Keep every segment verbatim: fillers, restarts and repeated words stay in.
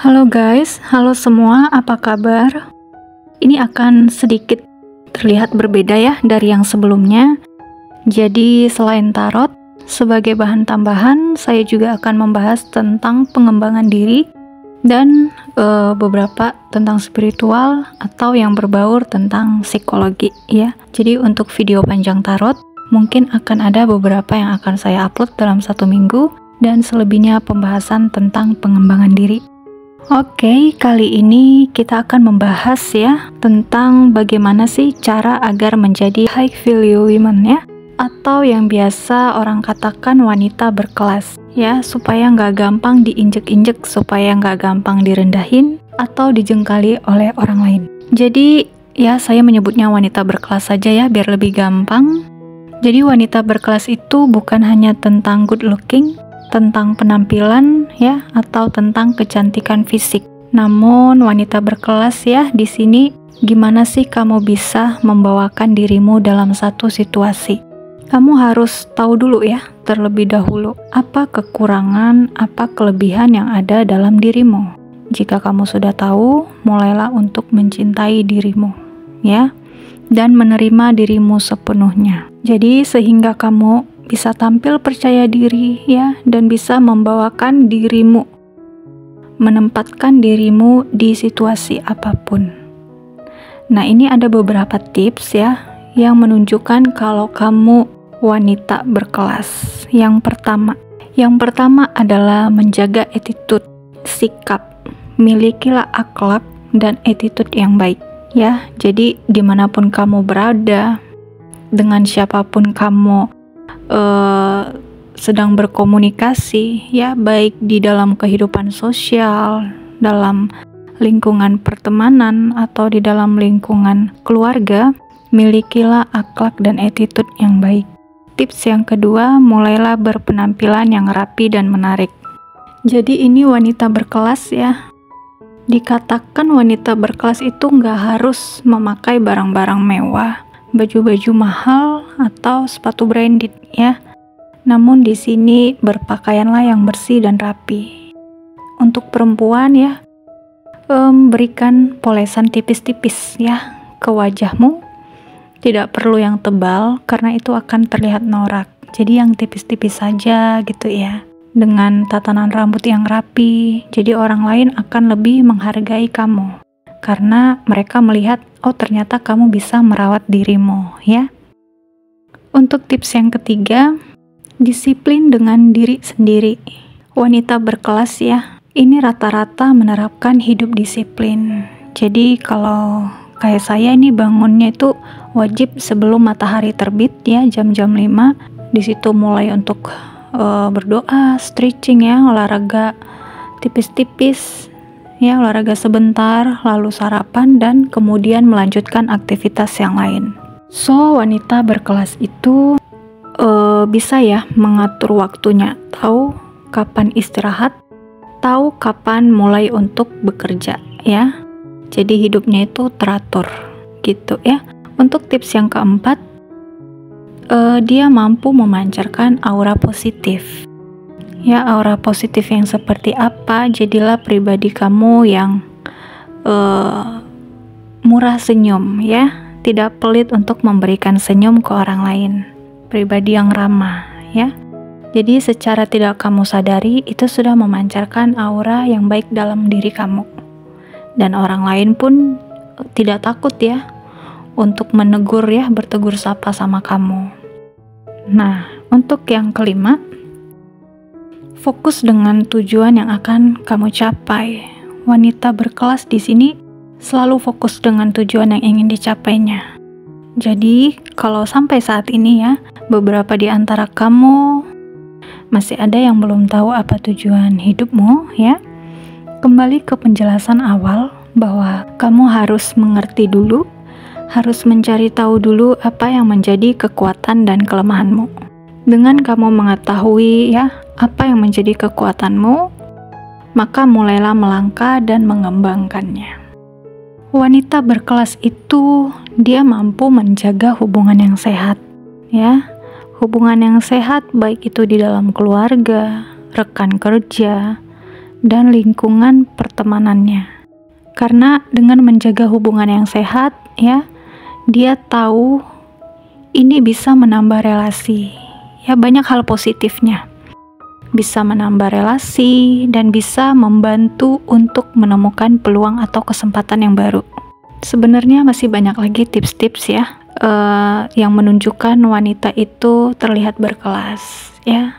Halo guys, halo semua, apa kabar? Ini akan sedikit terlihat berbeda ya dari yang sebelumnya. Jadi selain tarot, sebagai bahan tambahan saya juga akan membahas tentang pengembangan diri dan e, beberapa tentang spiritual atau yang berbaur tentang psikologi ya. Jadi untuk video panjang tarot mungkin akan ada beberapa yang akan saya upload dalam satu minggu dan selebihnya pembahasan tentang pengembangan diri. Oke, kali ini kita akan membahas ya tentang bagaimana sih cara agar menjadi high value women ya, atau yang biasa orang katakan wanita berkelas ya, supaya nggak gampang diinjek-injek, supaya nggak gampang direndahin atau dijengkali oleh orang lain. Jadi ya saya menyebutnya wanita berkelas saja ya biar lebih gampang. Jadi wanita berkelas itu bukan hanya tentang good looking, tentang penampilan ya, atau tentang kecantikan fisik. Namun wanita berkelas ya di sini gimana sih kamu bisa membawakan dirimu dalam satu situasi? Kamu harus tahu dulu ya, terlebih dahulu apa kekurangan, apa kelebihan yang ada dalam dirimu. Jika kamu sudah tahu, mulailah untuk mencintai dirimu ya, dan menerima dirimu sepenuhnya. Jadi sehingga kamu bisa tampil percaya diri ya, dan bisa membawakan dirimu, menempatkan dirimu di situasi apapun. Nah, ini ada beberapa tips ya yang menunjukkan kalau kamu wanita berkelas. Yang pertama, yang pertama adalah menjaga attitude, sikap. Milikilah akhlak dan attitude yang baik ya. Jadi dimanapun kamu berada, dengan siapapun kamu Uh, sedang berkomunikasi ya, baik di dalam kehidupan sosial, dalam lingkungan pertemanan, atau di dalam lingkungan keluarga, milikilah akhlak dan attitude yang baik. Tips yang kedua, mulailah berpenampilan yang rapi dan menarik. Jadi ini wanita berkelas ya, dikatakan wanita berkelas itu nggak harus memakai barang-barang mewah, baju-baju mahal atau sepatu branded ya. Namun di sini berpakaianlah yang bersih dan rapi. Untuk perempuan ya, um, berikan polesan tipis-tipis ya ke wajahmu. Tidak perlu yang tebal karena itu akan terlihat norak. Jadi yang tipis-tipis saja gitu ya. Dengan tatanan rambut yang rapi, jadi orang lain akan lebih menghargai kamu, karena mereka melihat, oh ternyata kamu bisa merawat dirimu ya. Untuk tips yang ketiga, disiplin dengan diri sendiri. Wanita berkelas ya, ini rata-rata menerapkan hidup disiplin. Jadi kalau kayak saya ini bangunnya itu wajib sebelum matahari terbit ya, jam-jam lima. Disitu mulai untuk uh, berdoa, stretching ya, olahraga tipis-tipis ya, olahraga sebentar, lalu sarapan, dan kemudian melanjutkan aktivitas yang lain. So, wanita berkelas itu uh, bisa ya mengatur waktunya, tahu kapan istirahat, tahu kapan mulai untuk bekerja ya. Jadi hidupnya itu teratur gitu ya. Untuk tips yang keempat, uh, dia mampu memancarkan aura positif. Ya, aura positif yang seperti apa? Jadilah pribadi kamu yang uh, murah senyum ya, tidak pelit untuk memberikan senyum ke orang lain, pribadi yang ramah ya. Jadi secara tidak kamu sadari itu sudah memancarkan aura yang baik dalam diri kamu, dan orang lain pun tidak takut ya untuk menegur ya, bertegur sapa sama kamu. Nah, untuk yang kelima, fokus dengan tujuan yang akan kamu capai. Wanita berkelas di sini selalu fokus dengan tujuan yang ingin dicapainya. Jadi, kalau sampai saat ini ya, beberapa di antara kamu masih ada yang belum tahu apa tujuan hidupmu ya. Kembali ke penjelasan awal bahwa kamu harus mengerti dulu, harus mencari tahu dulu apa yang menjadi kekuatan dan kelemahanmu. Dengan kamu mengetahui ya apa yang menjadi kekuatanmu, maka mulailah melangkah dan mengembangkannya. Wanita berkelas itu dia mampu menjaga hubungan yang sehat ya. Hubungan yang sehat baik itu di dalam keluarga, rekan kerja, dan lingkungan pertemanannya. Karena dengan menjaga hubungan yang sehat, ya, dia tahu ini bisa menambah relasi. Ya, banyak hal positifnya. Bisa menambah relasi dan bisa membantu untuk menemukan peluang atau kesempatan yang baru. Sebenarnya masih banyak lagi tips-tips ya uh, yang menunjukkan wanita itu terlihat berkelas, ya.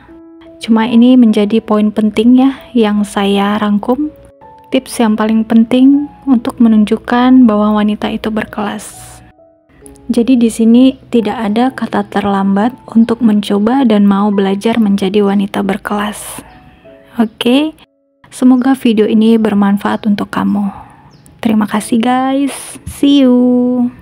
Cuma ini menjadi poin penting ya yang saya rangkum. Tips yang paling penting untuk menunjukkan bahwa wanita itu berkelas. Jadi di sini tidak ada kata terlambat untuk mencoba dan mau belajar menjadi wanita berkelas. Oke, semoga video ini bermanfaat untuk kamu. Terima kasih guys. See you.